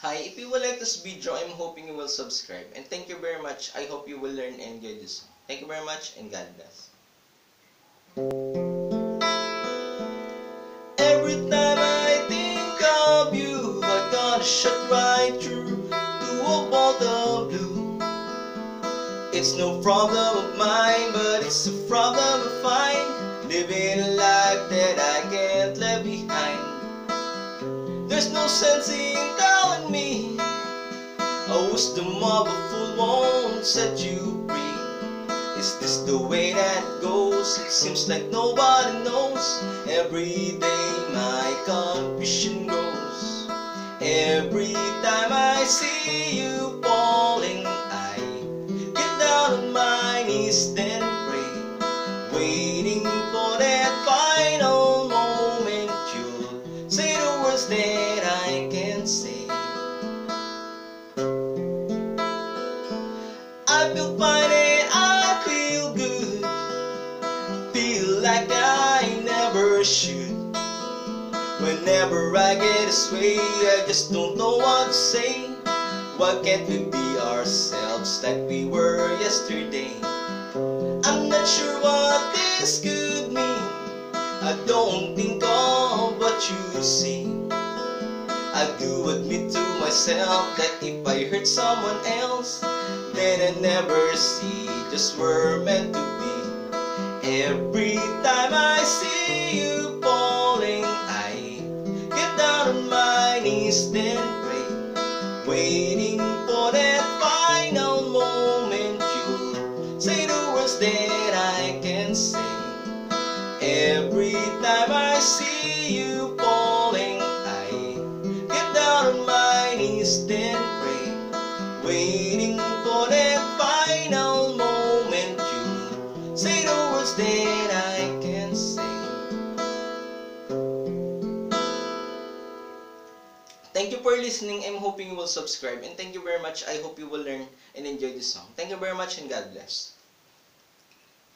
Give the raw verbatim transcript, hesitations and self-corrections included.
Hi, if you will like this video, I'm hoping you will subscribe. And thank you very much. I hope you will learn and enjoy this. Thank you very much and God bless. Every time I think of you, I gotta shut right through to a bolt of blue. It's no problem of mine, but it's a problem of mine, living a life that I can't leave behind. There's no sense in telling me a wisdom of a fool won't set you free. Is this the way that it goes? It seems like nobody knows. Every day my confusion grows. Every time I see you falling, I get down on my knees, then pray, waiting for that final moment you'll say the words that I can say. I feel fine and I feel good, feel like I never should. Whenever I get this way, I just don't know what to say. Why can't we be ourselves like we were yesterday? I'm not sure what this could mean. I don't think of what you see. I do admit to myself that if I hurt someone else, then I never see just where meant to be. Every time I see you falling, I get down on my knees, then pray, waiting for that final moment you say the words that I can say. Every time I see you falling, I get down on my knees, then pray, waiting for that final moment you say the words that I can say. Thank you for listening. I'm hoping you will subscribe, and thank you very much. I hope you will learn and enjoy this song. Thank you very much and God bless.